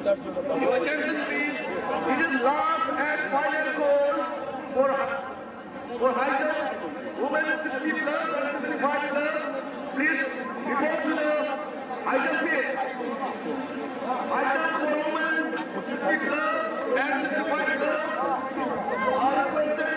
Attention please, it is last and final call for high women 60 plus and 65 plus. Please report to the item page. Item for women 60 plus and 65 plus are requested